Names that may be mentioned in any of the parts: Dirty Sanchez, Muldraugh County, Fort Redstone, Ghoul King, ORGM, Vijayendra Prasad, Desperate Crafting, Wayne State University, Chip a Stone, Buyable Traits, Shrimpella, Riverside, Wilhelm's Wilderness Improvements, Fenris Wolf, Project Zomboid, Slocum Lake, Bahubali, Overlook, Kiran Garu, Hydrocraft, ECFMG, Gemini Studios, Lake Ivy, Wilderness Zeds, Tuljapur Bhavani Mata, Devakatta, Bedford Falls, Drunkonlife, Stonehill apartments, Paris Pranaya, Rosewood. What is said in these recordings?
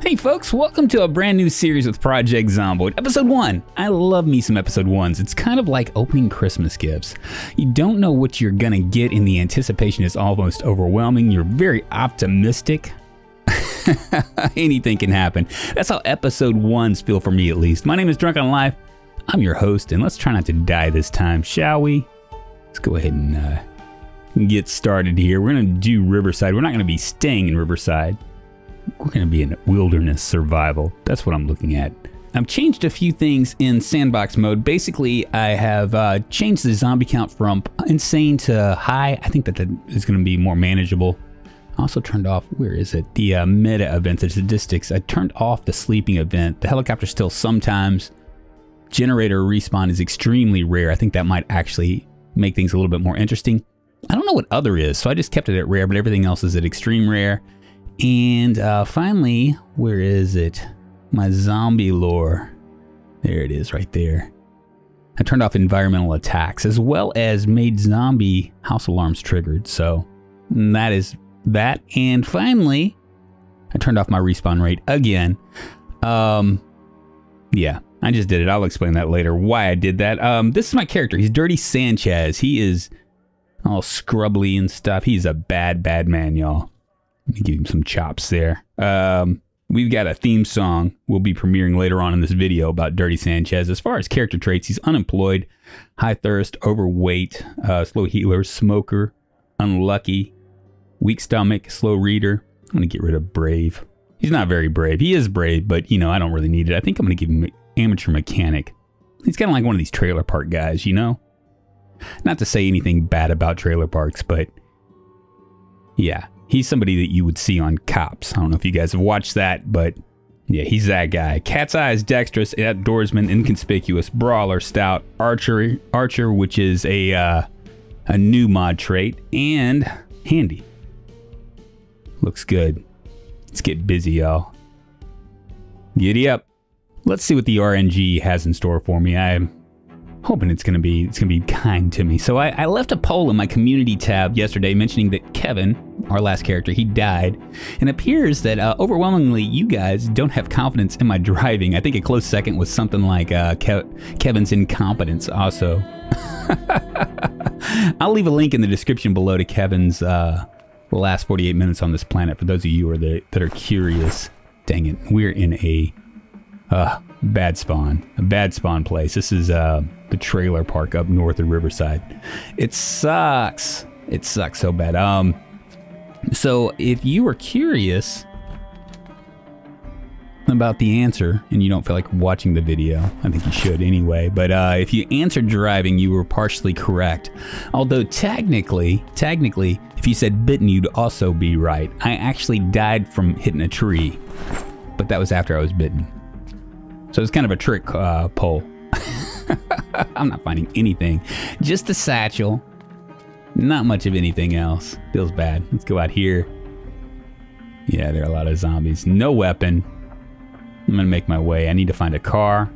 Hey folks, welcome to a brand new series with Project Zomboid, episode 1. I love me some episode 1s. It's kind of like opening Christmas gifts. You don't know what you're gonna get and the anticipation is almost overwhelming. You're very optimistic. Anything can happen. That's how episode 1s feel for me at least. My name is Drunkonlife. I'm your host and let's try not to die this time, shall we? Let's go ahead and get started here. We're gonna do Riverside. We're not gonna be staying in Riverside. We're going to be in wilderness survival. That's what I'm looking at. I've changed a few things in sandbox mode. Basically, I have changed the zombie count from insane to high. I think that is going to be more manageable. I also turned off, where is it? The meta event, the statistics. I turned off the sleeping event. The helicopter still sometimes. Generator respawn is extremely rare. I think that might actually make things a little bit more interesting. I don't know what other is, so I just kept it at rare, but everything else is at extreme rare. And finally, where is it? My zombie lore. There it is right there. I turned off environmental attacks as well as made zombie house alarms triggered. So that is that. And finally, I turned off my respawn rate again. Yeah, I just did it. I'll explain that later why I did that. This is my character. He's Dirty Sanchez. He is all scrubbly and stuff. He's a bad, bad man, y'all. Let me give him some chops there. We've got a theme song we'll be premiering later on in this video about Dirty Sanchez. As far as character traits, he's unemployed, high thirst, overweight, slow healer, smoker, unlucky, weak stomach, slow reader. I'm going to get rid of brave. He's not very brave. He is brave, but, you know, I don't really need it. I think I'm going to give him amateur mechanic. He's kind of like one of these trailer park guys, you know? Not to say anything bad about trailer parks, but yeah. He's somebody that you would see on Cops. I don't know if you guys have watched that, but yeah, he's that guy. Cat's Eye is dexterous, outdoorsman, inconspicuous, brawler, stout, archer, which is a new mod trait, and handy. Looks good. Let's get busy, y'all. Giddy up. Let's see what the RNG has in store for me. I'm hoping it's gonna be kind to me. So I left a poll in my community tab yesterday mentioning that Kevin, our last character, he died, and it appears that overwhelmingly you guys don't have confidence in my driving. I think a close second was something like Kevin's incompetence also. I'll leave a link in the description below to Kevin's last 48 minutes on this planet for those of you who are that are curious. Dang it, we're in a bad spawn place. This is the trailer park up north of Riverside. It sucks. It sucks so bad. So if you were curious about the answer and you don't feel like watching the video, I think you should anyway, but if you answered driving, you were partially correct. Although technically, if you said bitten, you'd also be right. I actually died from hitting a tree, but that was after I was bitten. So it's kind of a trick poll. I'm not finding anything. Just the satchel. Not much of anything else. Feels bad. Let's go out here. Yeah, there are a lot of zombies. No weapon. I'm gonna make my way. I need to find a car.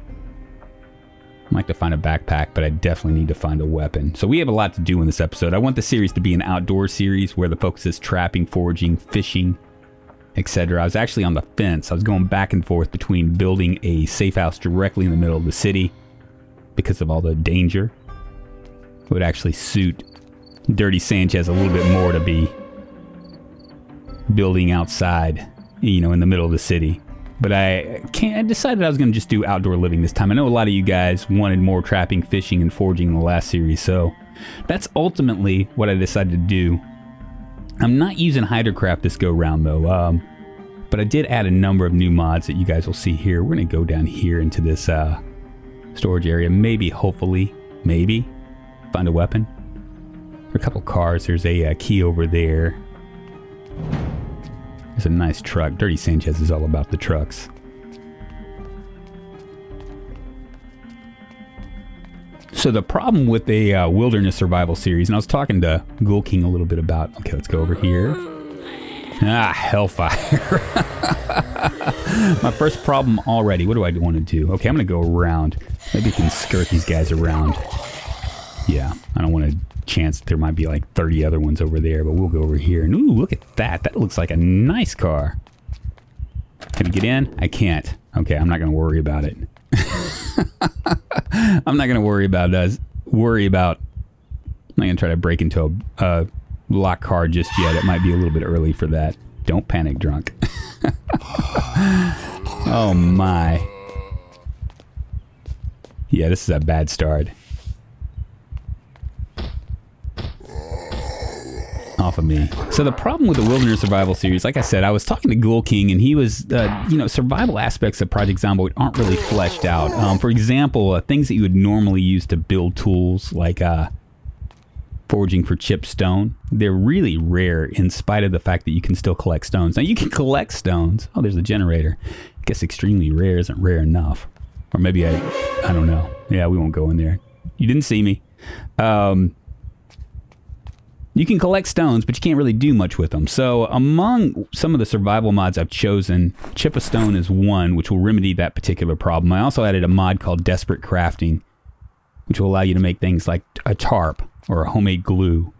I'd like to find a backpack, but I definitely need to find a weapon. So we have a lot to do in this episode. I want the series to be an outdoor series where the focus is trapping, foraging, fishing, etc. I was actually on the fence. I was going back and forth between building a safe house directly in the middle of the city because of all the danger. It would actually suit Dirty Sanchez a little bit more to be building outside, you know, in the middle of the city. But I decided I was going to just do outdoor living this time. I know a lot of you guys wanted more trapping, fishing, and foraging in the last series, so that's ultimately what I decided to do. I'm not using Hydrocraft this go round though, but I did add a number of new mods that you guys will see here. We're going to go down here into this storage area. Maybe, hopefully, maybe find a weapon. There are a couple cars. There's a key over there. There's a nice truck. Dirty Sanchez is all about the trucks. So the problem with a wilderness survival series, and I was talking to Ghoul King a little bit about, okay, let's go over here. Ah, hellfire. My first problem already. What do I want to do? Okay, I'm going to go around. Maybe I can skirt these guys around. Yeah, I don't want to chance there might be like 30 other ones over there, but we'll go over here. And ooh, look at that. That looks like a nice car. Can I get in? I can't. Okay, I'm not going to worry about it. I'm not going to worry about us. I'm not going to try to break into a lock car just yet. It might be a little bit early for that. Don't panic, drunk. Oh, my. Yeah, this is a bad start. Off of me. So the problem with the Wilderness Survival series, like I said, I was talking to Ghoul King, and he was, you know, survival aspects of Project Zomboid aren't really fleshed out. For example, things that you would normally use to build tools, like forging for chip stone, they're really rare in spite of the fact that you can still collect stones. Now, you can collect stones. Oh, there's the generator. I guess extremely rare isn't rare enough. Or maybe I don't know. Yeah, we won't go in there. You didn't see me. You can collect stones, but you can't really do much with them. So among some of the survival mods I've chosen, Chip a Stone is one, which will remedy that particular problem. I also added a mod called Desperate Crafting, which will allow you to make things like a tarp or a homemade glue.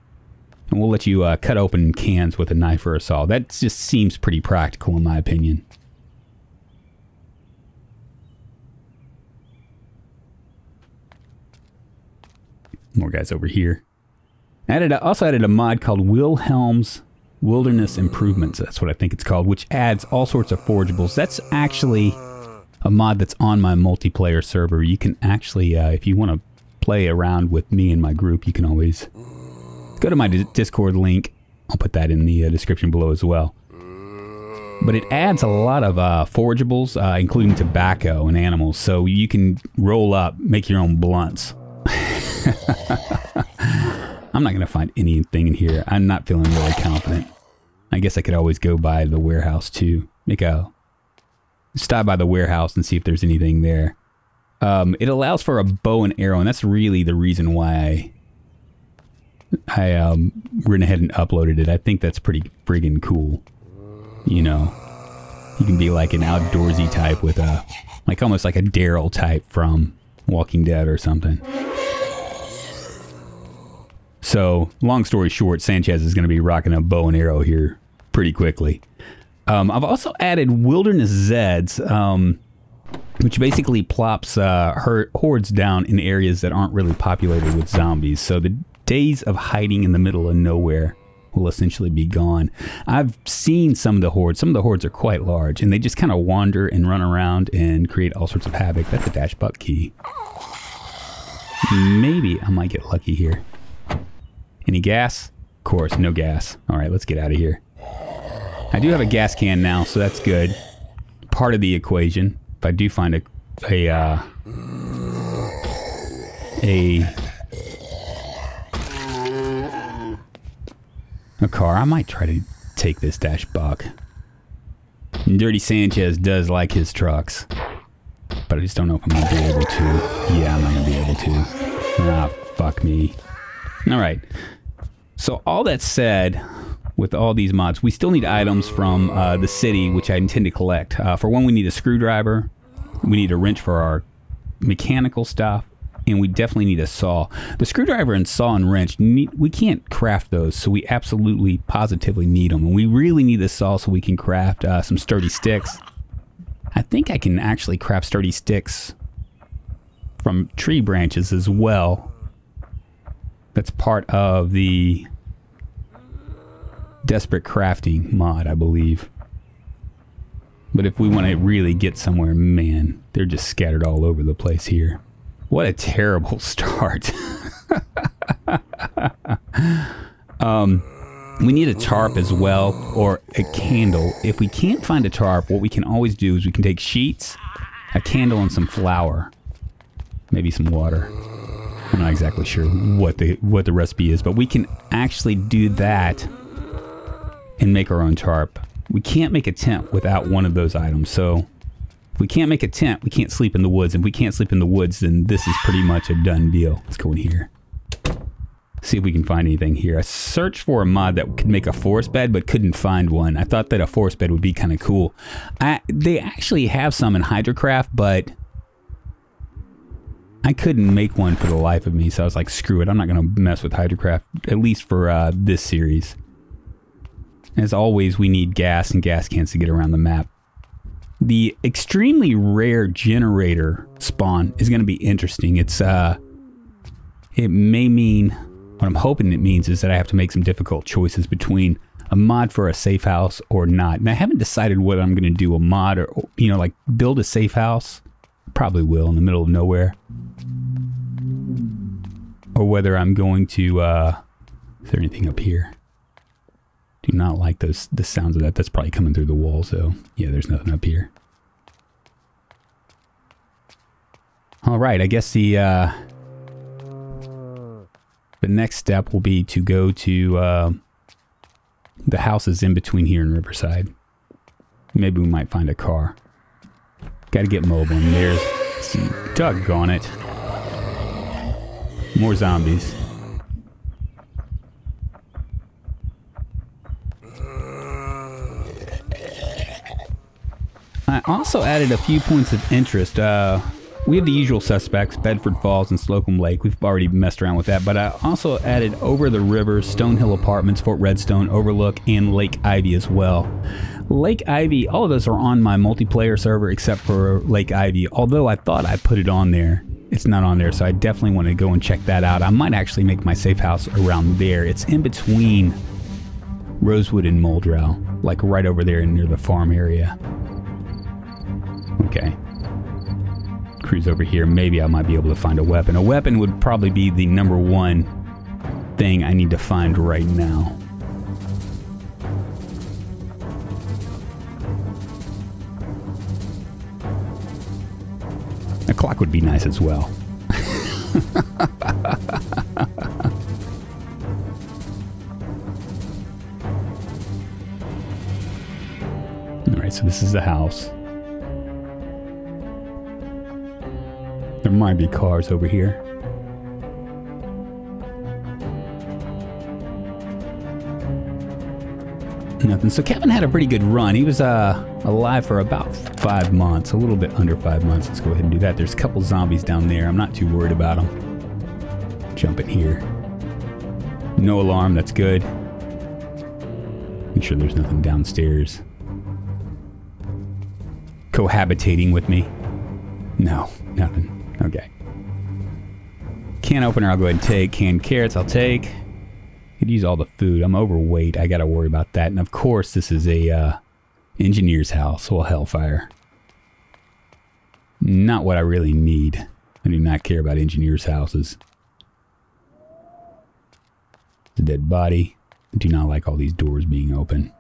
And we'll let you cut open cans with a knife or a saw. That just seems pretty practical in my opinion. More guys over here. I also added a mod called Wilhelm's Wilderness Improvements, that's what I think it's called, which adds all sorts of forgeables. That's actually a mod that's on my multiplayer server. You can actually, if you want to play around with me and my group, you can always go to my Discord link. I'll put that in the description below as well. But it adds a lot of forgeables, including tobacco and animals, so you can roll up, make your own blunts. I'm not going to find anything in here. I'm not feeling really confident. I guess I could always go by the warehouse too. Stop by the warehouse and see if there's anything there. It allows for a bow and arrow, and that's really the reason why I went ahead and uploaded it. I think that's pretty friggin' cool. You know, you can be like an outdoorsy type with a, like almost like a Daryl type from Walking Dead or something. So, long story short, Sanchez is going to be rocking a bow and arrow here pretty quickly. I've also added Wilderness Zeds, which basically plops hordes down in areas that aren't really populated with zombies. So the days of hiding in the middle of nowhere will essentially be gone. I've seen some of the hordes. Some of the hordes are quite large, and they just kind of wander and run around and create all sorts of havoc. That's a dash buck key. Maybe I might get lucky here. Any gas? Of course, no gas. All right, let's get out of here. I do have a gas can now, so that's good. Part of the equation. If I do find a car, I might try to take this dash buck. And Dirty Sanchez does like his trucks, but I just don't know if I'm gonna be able to. Yeah, I'm not gonna be able to. Ah, fuck me. All right, so all that said, with all these mods, we still need items from the city, which I intend to collect. For one, we need a screwdriver, we need a wrench for our mechanical stuff, and we definitely need a saw. The screwdriver and saw and wrench, we can't craft those, so we absolutely positively need them. And we really need the saw so we can craft some sturdy sticks. I think I can actually craft sturdy sticks from tree branches as well. That's part of the Desperate Crafting mod, I believe. But if we want to really get somewhere, man, they're just scattered all over the place here. What a terrible start. We need a tarp as well, or a candle. If we can't find a tarp, what we can always do is we can take sheets, a candle, and some flour. Maybe some water. I'm not exactly sure what the recipe is, but we can actually do that and make our own tarp. We can't make a tent without one of those items, so if we can't make a tent, we can't sleep in the woods. If we can't sleep in the woods, then this is pretty much a done deal. Let's go in here. See if we can find anything here. I searched for a mod that could make a forest bed, but couldn't find one. I thought that a forest bed would be kind of cool. They actually have some in Hydrocraft, but I couldn't make one for the life of me, so I was like, screw it, I'm not going to mess with Hydrocraft, at least for this series. As always, we need gas and gas cans to get around the map. The extremely rare generator spawn is going to be interesting. It's it may mean, what I'm hoping it means is that I have to make some difficult choices between a mod for a safe house or not. And I haven't decided whether I'm going to do a mod or, you know, like build a safe house. Probably will in the middle of nowhere. Or whether I'm going to, is there anything up here? Do not like those, the sounds of that. That's probably coming through the wall, so yeah, there's nothing up here. All right, I guess the next step will be to go to the houses in between here and Riverside. Maybe we might find a car. Gotta get mobile, and there's doggone it. More zombies. I also added a few points of interest. We have the usual suspects, Bedford Falls and Slocum Lake. We've already messed around with that, but I also added Over the River, Stonehill Apartments, Fort Redstone, Overlook, and Lake Ivy as well. Lake Ivy, all of those are on my multiplayer server except for Lake Ivy, although I thought I put it on there. It's not on there, so I definitely want to go and check that out. I might actually make my safe house around there. It's in between Rosewood and Muldraugh, like right over there near the farm area. Okay. Cruise over here. Maybe I might be able to find a weapon. A weapon would probably be the number one thing I need to find right now. A clock would be nice as well. All right, so this is the house. There might be cars over here. Nothing. So Kevin had a pretty good run. He was alive for about 5 months, a little bit under 5 months. Let's go ahead and do that. There's a couple zombies down there. I'm not too worried about them. Jump in here. No alarm. That's good. Make sure there's nothing downstairs cohabitating with me. No, nothing. Okay. Can opener, I'll go ahead and take. Canned carrots, I'll take. Could use all the food. I'm overweight. I gotta worry about that. And of course, this is a engineer's house. Well, hellfire. Not what I really need. I do not care about engineer's houses. It's a dead body. I do not like all these doors being open.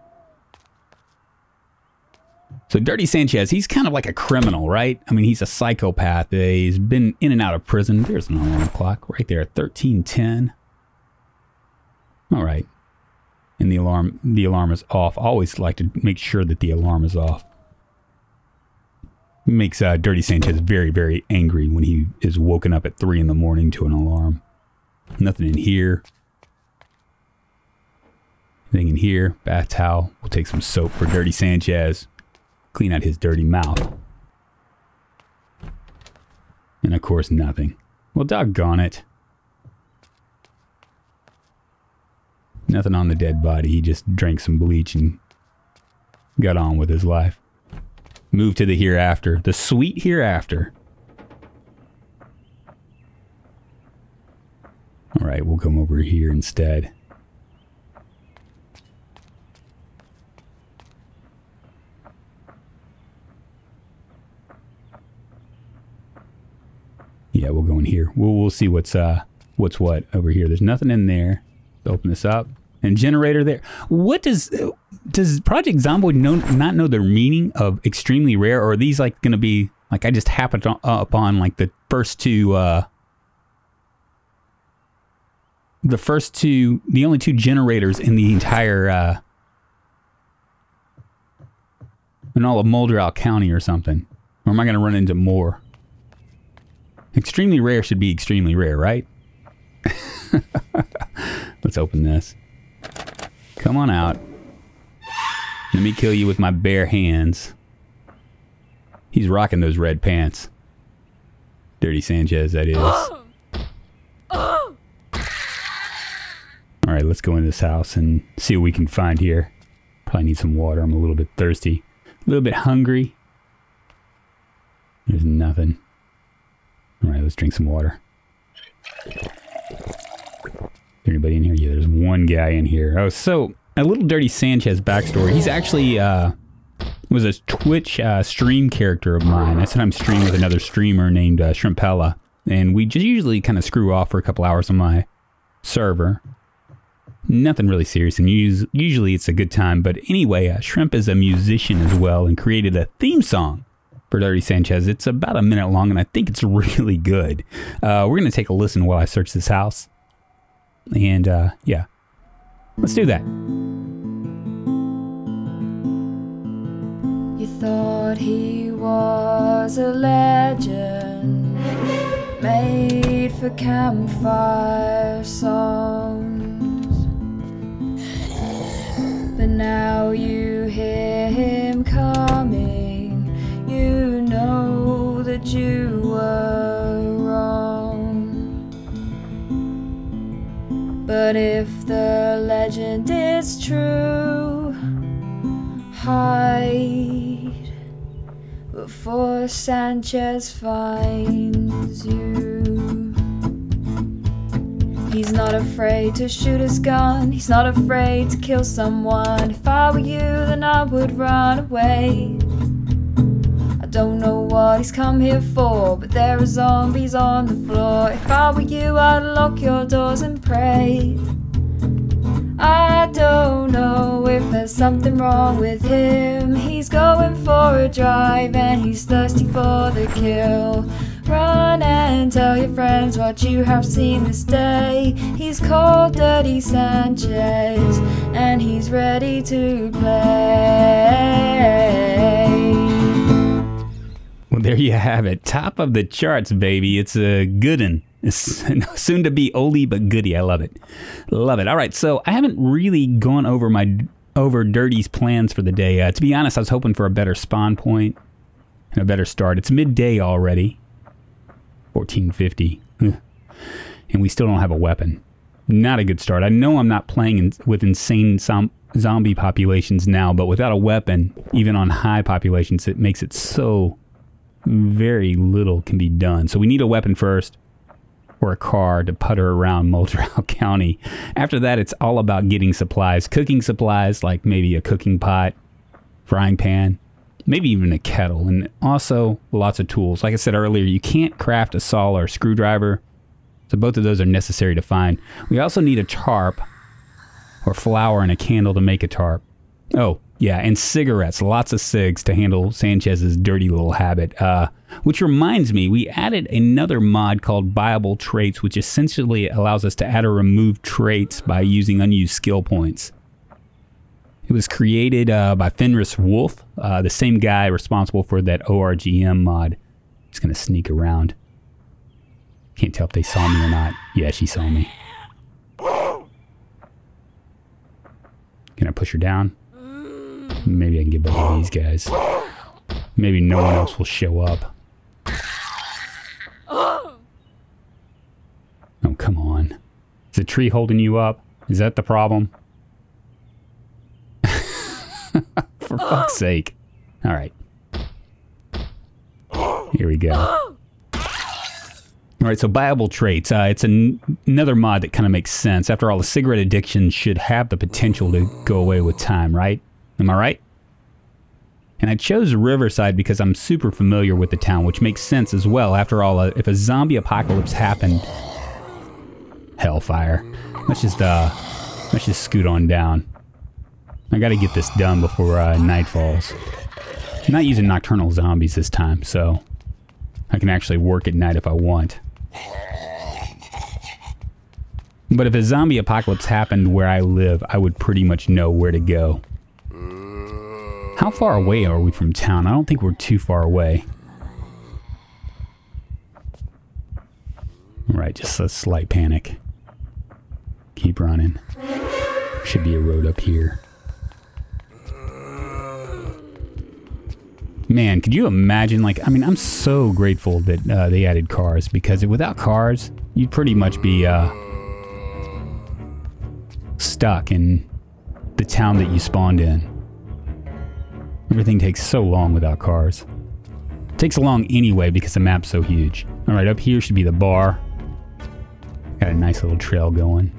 So Dirty Sanchez, he's kind of like a criminal, right? I mean, he's a psychopath. He's been in and out of prison. There's an alarm clock right there, 13:10. All right. And the alarm is off. Always like to make sure that the alarm is off. Makes Dirty Sanchez very, very angry when he is woken up at 3 in the morning to an alarm. Nothing in here. Nothing in here. Bath towel. We'll take some soap for Dirty Sanchez. Clean out his dirty mouth. And of course, nothing. Well, doggone it. Nothing on the dead body. He just drank some bleach and got on with his life. Moved to the hereafter. The sweet hereafter. All right, we'll come over here instead. Yeah, we'll go in here. We'll see what's what over here. There's nothing in there. Let's open this up. And generator there. What does Project Zomboid not know the meaning of extremely rare? Or are these like going to be like I just happened upon like the first two? The only two generators in the entire in all of Muldraugh County or something. Or am I going to run into more? Extremely rare should be extremely rare, right? Let's open this. Come on out. Let me kill you with my bare hands. He's rocking those red pants. Dirty Sanchez, that is. All right, let's go in this house and see what we can find here. Probably need some water. I'm a little bit thirsty. A little bit hungry. There's nothing. Alright, let's drink some water. Anybody in here? Yeah, there's one guy in here. Oh, so a little Dirty Sanchez backstory. He's actually was a Twitch stream character of mine. I sometimes stream with another streamer named Shrimpella, and we just usually kind of screw off for a couple hours on my server. Nothing really serious, and usually it's a good time. But anyway, Shrimp is a musician as well and created a theme song for Dirty Sanchez. It's about a minute long, and I think it's really good. We're gonna take a listen while I search this house. And, yeah, let's do that. You thought he was a legend, made for campfire songs, but now you hear him coming, you know that you were wrong. But if the legend is true, hide before Sanchez finds you. He's not afraid to shoot his gun, he's not afraid to kill someone. If I were you, then I would run away. I don't know what he's come here for, but there are zombies on the floor. If I were you, I'd lock your doors and pray. I don't know if there's something wrong with him. He's going for a drive and he's thirsty for the kill. Run and tell your friends what you have seen this day. He's called Dirty Sanchez and he's ready to play. Well, there you have it. Top of the charts, baby. It's a good'un. It's soon to be oldie but goodie. I love it. Love it. All right, so I haven't really gone over Dirty's plans for the day. To be honest, I was hoping for a better spawn point and a better start. It's midday already. 1450. And we still don't have a weapon. Not a good start. I know I'm not playing with insane zombie populations now, but without a weapon, even on high populations, it makes it so... very little can be done. So we need a weapon first, or a car to putter around Muldraugh County. After that, it's all about getting supplies. Cooking supplies, like maybe a cooking pot, frying pan, maybe even a kettle, and also lots of tools. Like I said earlier, you can't craft a saw or a screwdriver, so both of those are necessary to find. We also need a tarp, or flour and a candle to make a tarp. Oh, yeah, and cigarettes, lots of cigs to handle Sanchez's dirty little habit. Which reminds me, we added another mod called Buyable Traits, which essentially allows us to add or remove traits by using unused skill points. It was created by Fenris Wolf, the same guy responsible for that ORGM mod. He's gonna sneak around. Can't tell if they saw me or not. Yeah, she saw me. Can I push her down? Maybe I can get behind these guys. Maybe no one else will show up. Oh, come on. Is the tree holding you up? Is that the problem? For fuck's sake. All right. Here we go. All right, so Buyable Traits. It's another mod that kind of makes sense. After all, the cigarette addiction should have the potential to go away with time, right? Am I right? And I chose Riverside because I'm super familiar with the town, which makes sense as well. After all, if a zombie apocalypse happened... hellfire. Let's just scoot on down. I gotta get this done before night falls. I'm not using nocturnal zombies this time, so... I can actually work at night if I want. But if a zombie apocalypse happened where I live, I would pretty much know where to go. How far away are we from town? I don't think we're too far away. Alright, just a slight panic. Keep running. Should be a road up here. Man, could you imagine, like, I mean, I'm so grateful that they added cars, because without cars, you'd pretty much be stuck in the town that you spawned in. Everything takes so long without cars. Takes along anyway because the map's so huge. All right, up here should be the bar. Got a nice little trail going.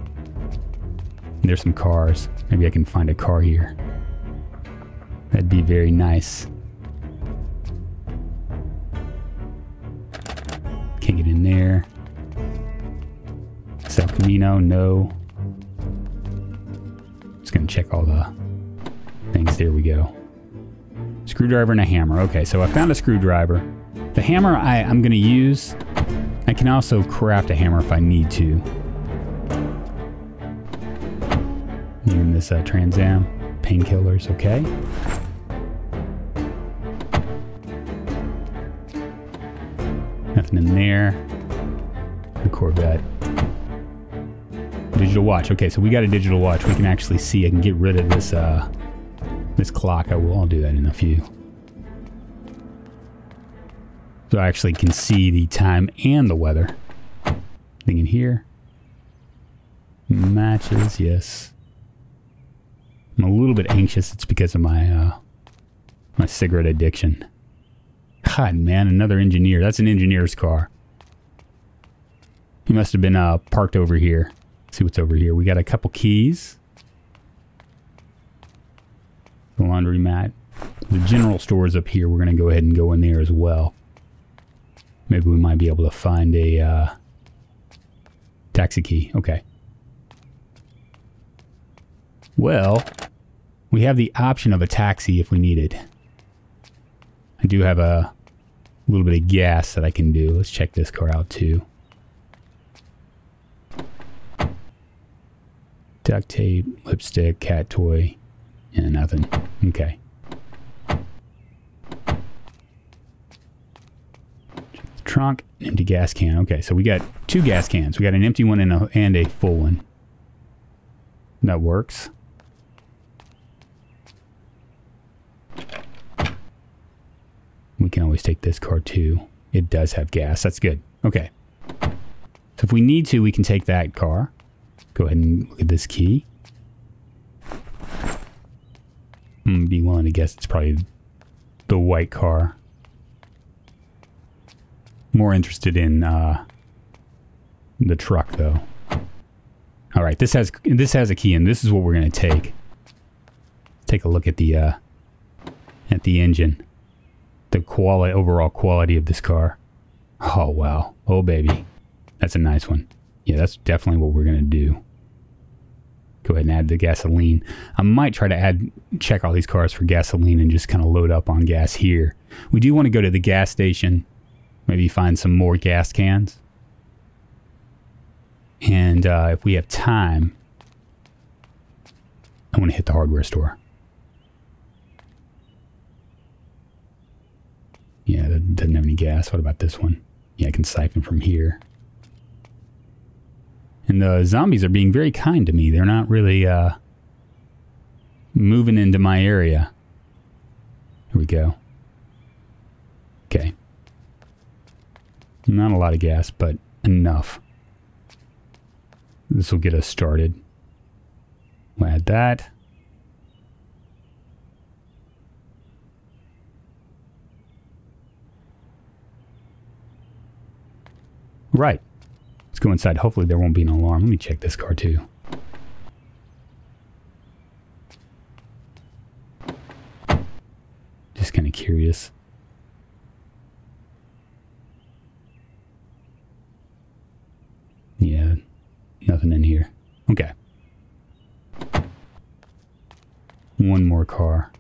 There's some cars. Maybe I can find a car here. That'd be very nice. Can't get in there. El Camino, no. Just gonna check all the things. There we go. Screwdriver and a hammer. Okay, so I found a screwdriver. The hammer I'm gonna use. I can also craft a hammer if I need to. And this Trans Am. Painkillers, okay. Nothing in there. The Corvette. Digital watch. Okay, so we got a digital watch. We can actually see. I can get rid of this this clock. I will. I'll do that in a few. So I actually can see the time and the weather. Thing in here. Matches. Yes. I'm a little bit anxious. It's because of my my cigarette addiction. God, man, another engineer. That's an engineer's car. He must have been parked over here. Let's see what's over here. We got a couple keys. The laundromat. The general store is up here. We're going to go ahead and go in there as well. Maybe we might be able to find a taxi key. Okay. Well, we have the option of a taxi if we need it. I do have a little bit of gas that I can do. Let's check this car out too. Duct tape, lipstick, cat toy, and nothing. Okay. Check the trunk, empty gas can. Okay, so we got two gas cans. We got an empty one and a full one. That works. We can always take this car too. It does have gas. That's good. Okay. So if we need to, we can take that car. Go ahead and look at this key. I'd be willing to guess it's probably the white car. More interested in the truck though. All right, this has a key, and this is what we're gonna take. Take a look at the engine. The quality, overall quality of this car. Oh wow! Oh baby, that's a nice one. Yeah, that's definitely what we're gonna do. Go ahead and add the gasoline. I might try to check all these cars for gasoline and just kind of load up on gas here. We do want to go to the gas station, maybe find some more gas cans. And if we have time, I want to hit the hardware store. Yeah, that doesn't have any gas. What about this one? Yeah, I can siphon from here. And the zombies are being very kind to me. They're not really moving into my area. Here we go. Okay. Not a lot of gas, but enough. This will get us started. We'll add that. Right. Let's go inside. Hopefully there won't be an alarm. Let me check this car too. Just kind of curious. Yeah, nothing in here. Okay. One more car.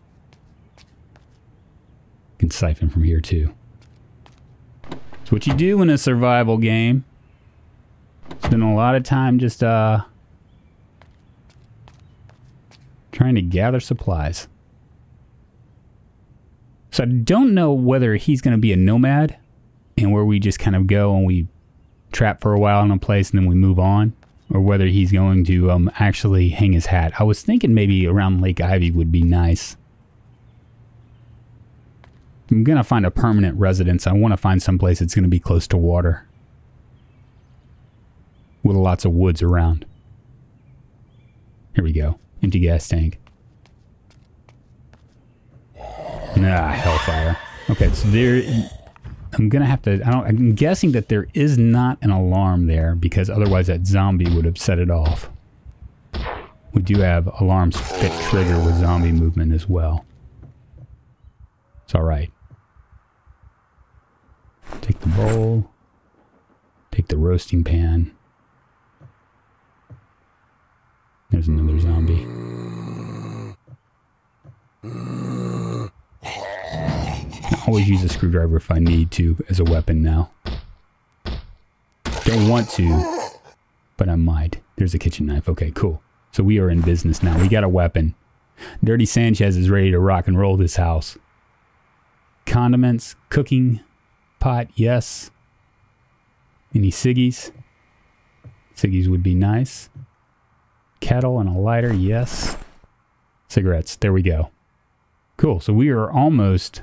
Can siphon from here too. It's what you do in a survival game. Spend a lot of time just trying to gather supplies. So I don't know whether he's going to be a nomad and where we just kind of go and we trap for a while in a place and then we move on, or whether he's going to actually hang his hat. I was thinking maybe around Lake Ivy would be nice. I'm going to find a permanent residence. I want to find someplace that's going to be close to water, with lots of woods around. Here we go. Empty gas tank. Ah, hellfire. Okay, so there I'm gonna have to, I'm guessing that there is not an alarm there because otherwise that zombie would have set it off. We do have alarms that trigger with zombie movement as well. It's all right. Take the bowl. Take the roasting pan. There's another zombie. I always use a screwdriver if I need to as a weapon now. Don't want to, but I might. There's a kitchen knife. Okay, cool. So we are in business now. We got a weapon. Dirty Sanchez is ready to rock and roll this house. Condiments, cooking, pot, yes. Any ciggies? Ciggies would be nice. Kettle and a lighter, yes. Cigarettes, there we go. Cool, so we are almost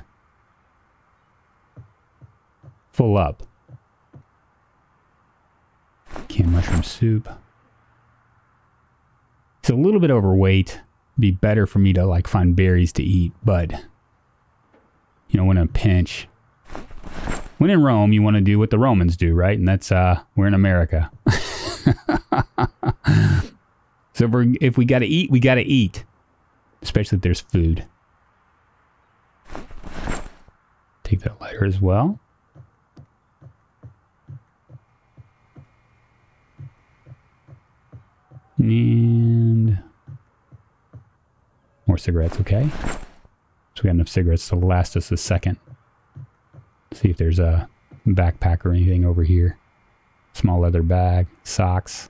full up. Canned mushroom soup. It's a little bit overweight. It'd be better for me to like find berries to eat, but you know, when in a pinch, when in Rome, you want to do what the Romans do, right? And that's we're in America. So if we gotta eat, we gotta eat, especially if there's food. Take that lighter as well. And more cigarettes, okay. So we got enough cigarettes to last us a second. See if there's a backpack or anything over here. Small leather bag, socks,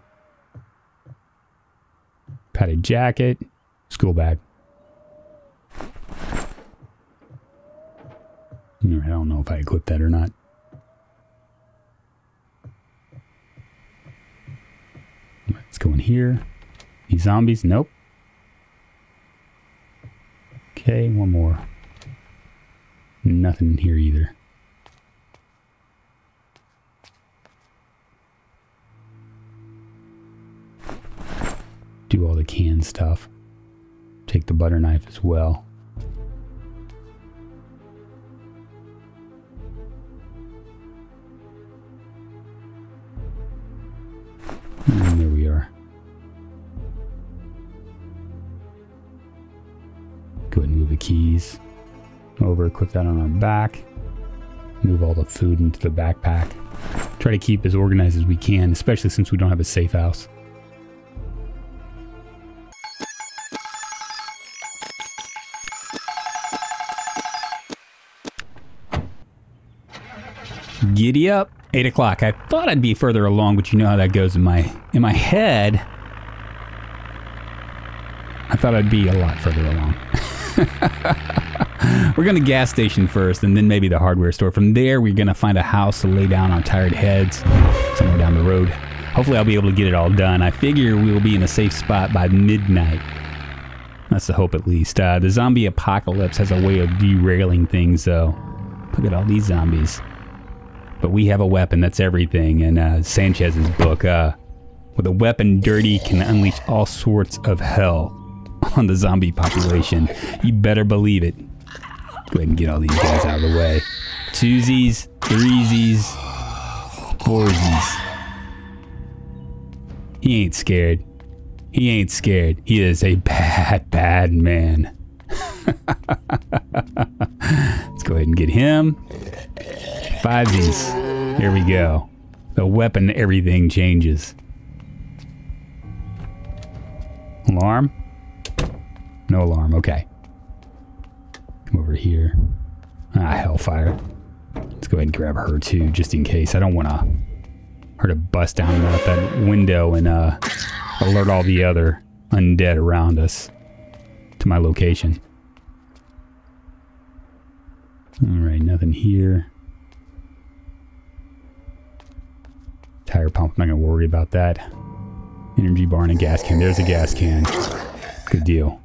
padded jacket, school bag. I don't know if I equipped that or not. Let's go in here. Any zombies? Nope. Okay, one more. Nothing in here either. Do all the canned stuff. Take the butter knife as well. And there we are. Go ahead and move the keys over, equip that on our back. Move all the food into the backpack. Try to keep as organized as we can, especially since we don't have a safe house. Giddy up. 8 o'clock. I thought I'd be further along, but you know how that goes in my head. I thought I'd be a lot further along. We're going to gas station first, and then maybe the hardware store. From there, we're going to find a house to lay down our tired heads somewhere down the road. Hopefully, I'll be able to get it all done. I figure we will be in a safe spot by midnight. That's the hope, at least. The zombie apocalypse has a way of derailing things, though. Look at all these zombies. But we have a weapon, that's everything. And Sanchez's book, with a weapon, Dirty can unleash all sorts of hell on the zombie population. You better believe it. Go ahead and get all these guys out of the way. Twosies, threesies, foursies. He ain't scared. He ain't scared. He is a bad, bad man. Let's go ahead and get him. Fivesies. There we go. The weapon, everything changes. Alarm? No alarm, okay. Come over here. Ah, Hellfire. Let's go ahead and grab her too, just in case. I don't want her to bust down out that window and alert all the other undead around us to my location. Alright, nothing here. Tire pump, I'm not going to worry about that. Energy bar and a gas can. There's a gas can. Good deal.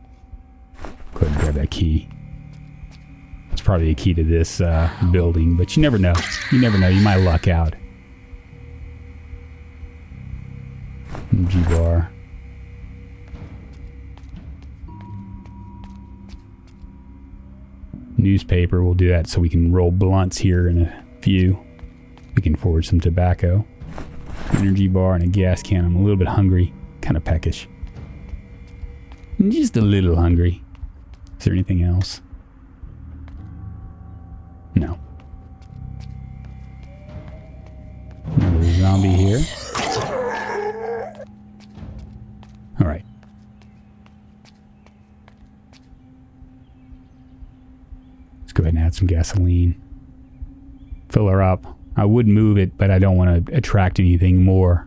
Go ahead and grab that key. It's probably a key to this building, but you never know. You never know. You might luck out. Energy bar. Newspaper. We'll do that so we can roll blunts here in a few. We can forage some tobacco, energy bar, and a gas can. I'm a little bit hungry, kind of peckish. I'm just a little hungry. Is there anything else? No. Another zombie here. All right. Let's go ahead and add some gasoline. Fill her up. I would move it, but I don't want to attract anything more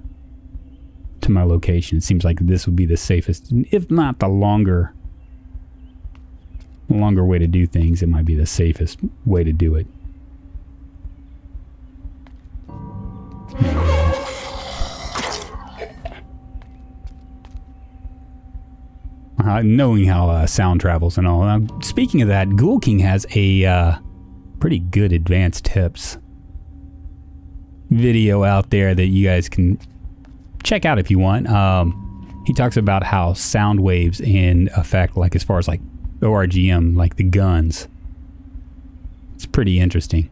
to my location. It seems like this would be the safest, if not the longer way to do things. It might be the safest way to do it. Knowing how sound travels and all. Speaking of that, Ghoul King has a pretty good advanced tips video out there that you guys can check out if you want. He talks about how sound waves in effect, like as far as like ORGM, like the guns. It's pretty interesting.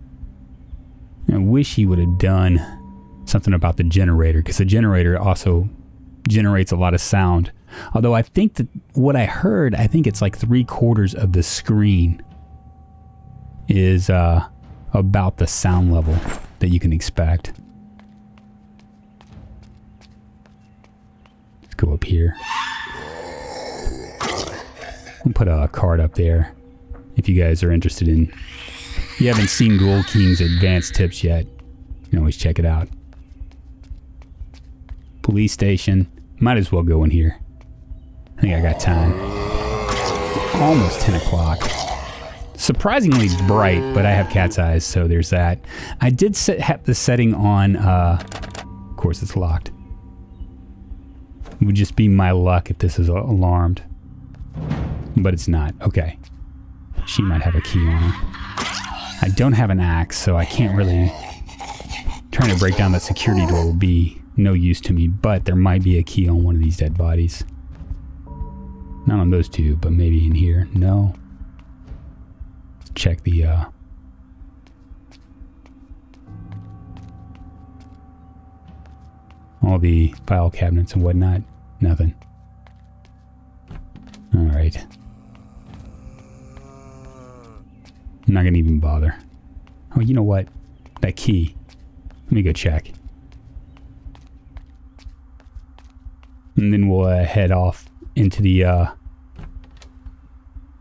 I wish he would have done something about the generator, because the generator also generates a lot of sound. Although I think that what I heard, I think it's like 3/4 of the screen is about the sound level that you can expect. Let's go up here. I'll put a card up there if you guys are interested in. If you haven't seen Ghoul King's advanced tips yet, you can always check it out. Police station. Might as well go in here. I think I got time. Almost 10 o'clock. Surprisingly bright, but I have cat's eyes, so there's that. I did have the setting on, of course it's locked. It would just be my luck if this is alarmed. But it's not. Okay. She might have a key on her. I don't have an axe, so I can't really... Trying to break down that security door will be no use to me, but there might be a key on one of these dead bodies. Not on those two, but maybe in here. No. Let's check the, all the file cabinets and whatnot. Nothing. Alright. I'm not gonna even bother. Oh, you know what? That key. Let me go check. And then we'll head off into the,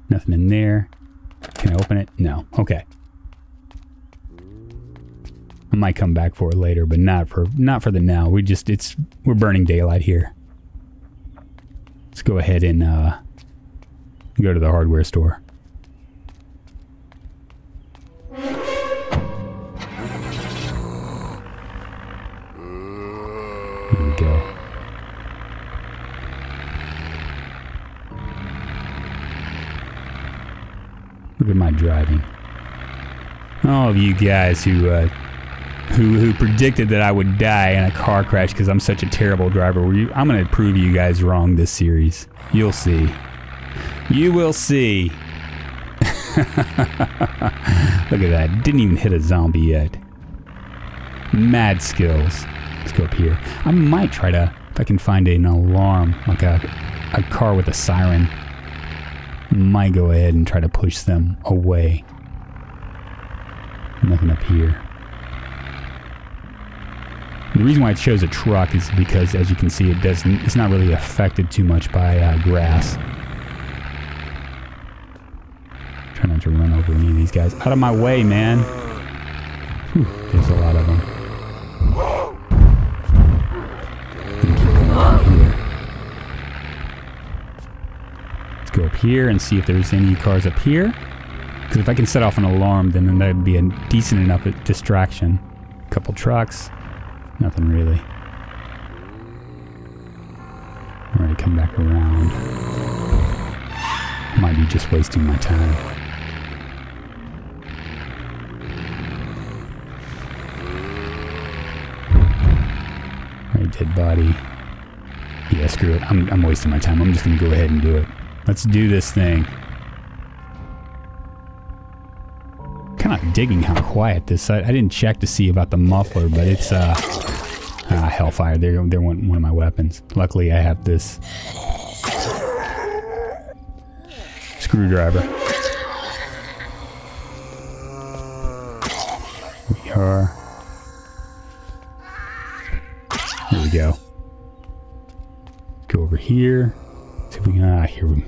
nothing in there. Can I open it? No. Okay. I might come back for it later, but not for the now. We just, we're burning daylight here. Let's go ahead and, go to the hardware store. There we go. Look at my driving. All of you guys who predicted that I would die in a car crash because I'm such a terrible driver, I'm going to prove you guys wrong this series. You'll see. You will see. Look at that. Didn't even hit a zombie yet. Mad skills. Let's go up here. I might try to, if I can find an alarm, like a car with a siren. Might go ahead and try to push them away. Nothing up here. The reason why I chose a truck is because, as you can see, it doesn't. It's not really affected too much by grass. Try not to run over any of these guys. Out of my way, man! Whew, there's a lot of them. Go up here and see if there's any cars up here, because if I can set off an alarm, then that'd be a decent enough distraction. A couple trucks, nothing really. All right, come back around. Might be just wasting my time. All right, dead body. Yeah, screw it. I'm wasting my time. I'm just gonna go ahead and do it. Let's do this thing. Kind of digging how quiet this site. I didn't check to see about the muffler, but it's hellfire. They're one of my weapons. Luckily, I have this screwdriver. We are. There we go. Go over here. See if we can. Ah, here we.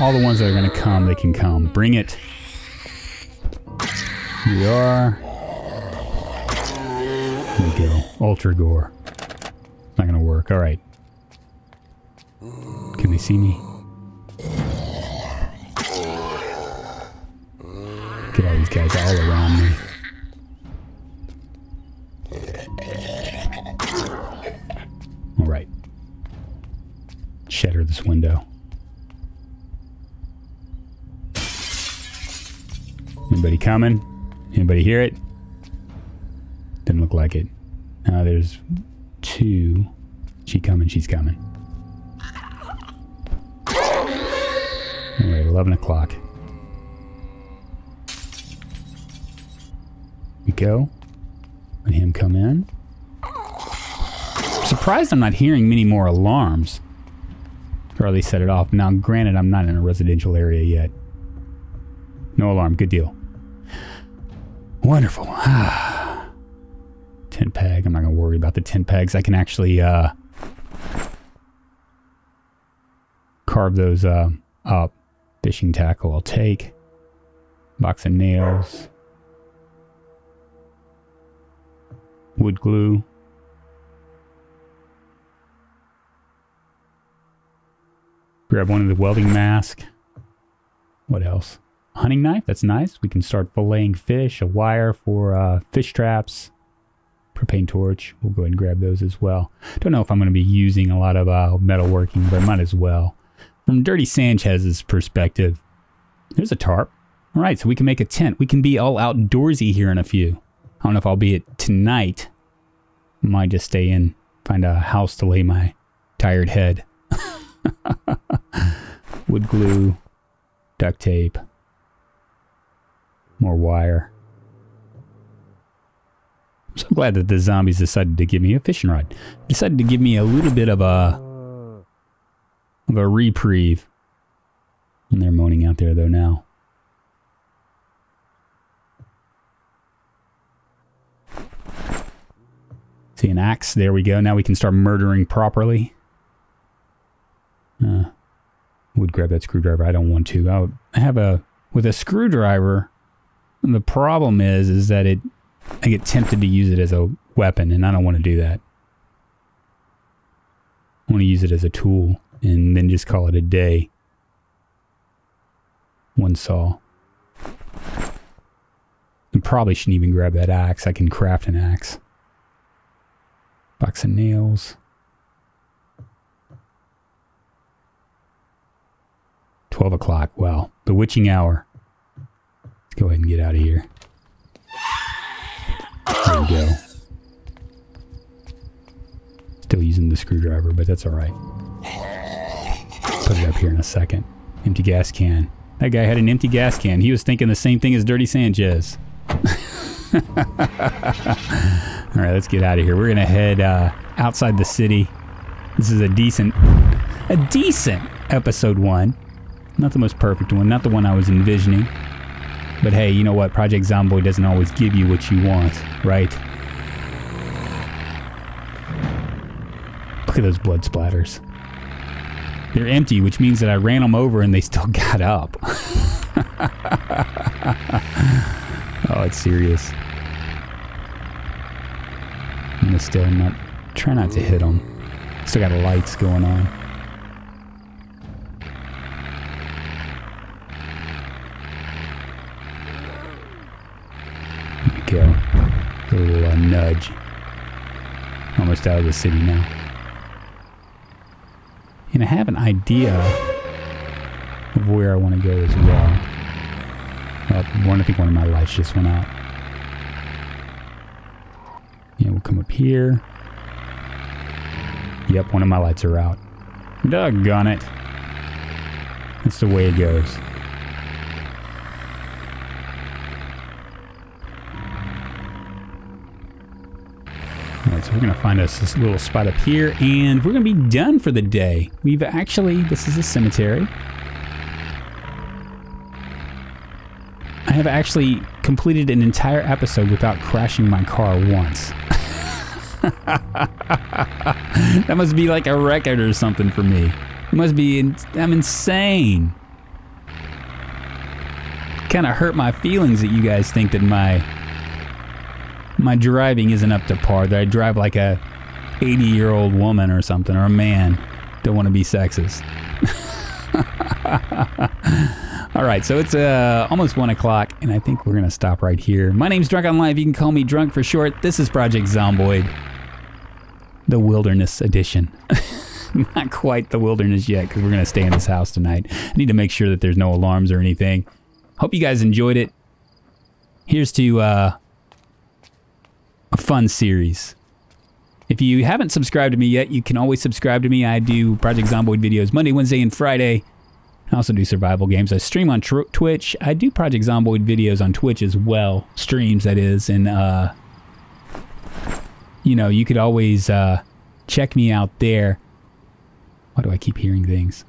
All the ones that are going to come, they can come. Bring it. Here we are. There we go. Ultra gore. Not going to work. All right. Can they see me? Get all these guys all around me. All right. Shatter this window. Anybody coming? Anybody hear it? Didn't look like it. There's two. She coming, she's coming. Alright, 11 o'clock. We go. Let him come in. I'm surprised I'm not hearing many more alarms. Or at least set it off. Now, granted, I'm not in a residential area yet. No alarm. Good deal. Wonderful. Tent peg. I'm not going to worry about the tent pegs. I can actually carve those up. Fishing tackle I'll take. Box of nails. Wood glue. Grab one of the welding masks. What else? Hunting knife, that's nice. We can start filleting fish, a wire for fish traps, propane torch. We'll go ahead and grab those as well. Don't know if I'm going to be using a lot of metalworking, but might as well. From Dirty Sanchez's perspective, there's a tarp. All right, so we can make a tent. We can be all outdoorsy here in a few. I don't know if I'll be it tonight. I might just stay in, find a house to lay my tired head. Wood glue, duct tape. More wire. I'm so glad that the zombies decided to give me a fishing rod. Decided to give me a little bit of a reprieve. And they're moaning out there though now. See an axe. There we go. Now we can start murdering properly. Would grab that screwdriver. I don't want to. I have a with a screwdriver. And the problem is that I get tempted to use it as a weapon, and I don't want to do that. I want to use it as a tool, and then just call it a day. One saw. And probably shouldn't even grab that axe. I can craft an axe. Box of nails. 12 o'clock. Wow. Bewitching hour. Let's go ahead and get out of here. There we go. Still using the screwdriver, but that's all right. Put it up here in a second. Empty gas can. That guy had an empty gas can. He was thinking the same thing as Dirty Sanchez. All right, let's get out of here. We're gonna head outside the city. This is a decent episode one. Not the most perfect one. Not the one I was envisioning. But hey, you know what? Project Zomboid doesn't always give you what you want, right? Look at those blood splatters. They're empty, which means that I ran them over and they still got up. Oh, it's serious. I'm gonna still not... Try not to hit them. Still got lights going on. Go. A little nudge. Almost out of the city now. And I have an idea of where I want to go as well. I think one of my lights just went out. Yeah, we'll come up here. Yep, one of my lights are out. Doggone it. That's the way it goes. Alright, so we're going to find us this little spot up here, and we're going to be done for the day. We've actually, this is a cemetery. I have actually completed an entire episode without crashing my car once. That must be like a record or something for me. It must be, I'm insane. Kind of hurt my feelings that you guys think that my driving isn't up to par, that I drive like a 80-year-old woman or something, or a man. Don't want to be sexist. Alright, so it's almost 1 o'clock, and I think we're going to stop right here. My name's Drunkonlife, you can call me Drunk for short. This is Project Zomboid, the Wilderness Edition. Not quite the wilderness yet, because we're going to stay in this house tonight. I need to make sure that there's no alarms or anything. Hope you guys enjoyed it. Here's to a fun series. If you haven't subscribed to me yet, you can always subscribe to me. I do Project Zomboid videos Monday, Wednesday, and Friday. I also do survival games. I stream on Twitch. I do Project Zomboid videos on Twitch as well. Streams, that is. And, you know, you could always check me out there. Why do I keep hearing things?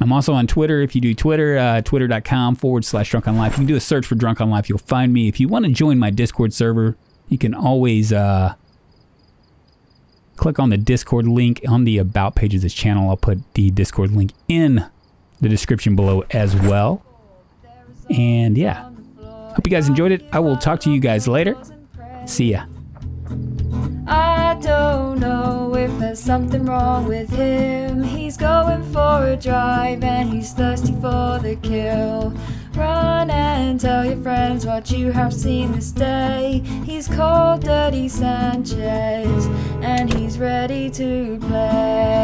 I'm also on Twitter. If you do Twitter, twitter.com/drunkonlife. You can do a search for Drunkonlife. You'll find me. If you want to join my Discord server, you can always click on the Discord link on the About page of this channel. I'll put the Discord link in the description below as well. And yeah, hope you guys enjoyed it. I will talk to you guys later. See ya. I don't know if there's something wrong with him. He's going for a drive and he's thirsty for the kill. Run and tell your friends what you have seen this day. He's called Dirty Sanchez and he's ready to play.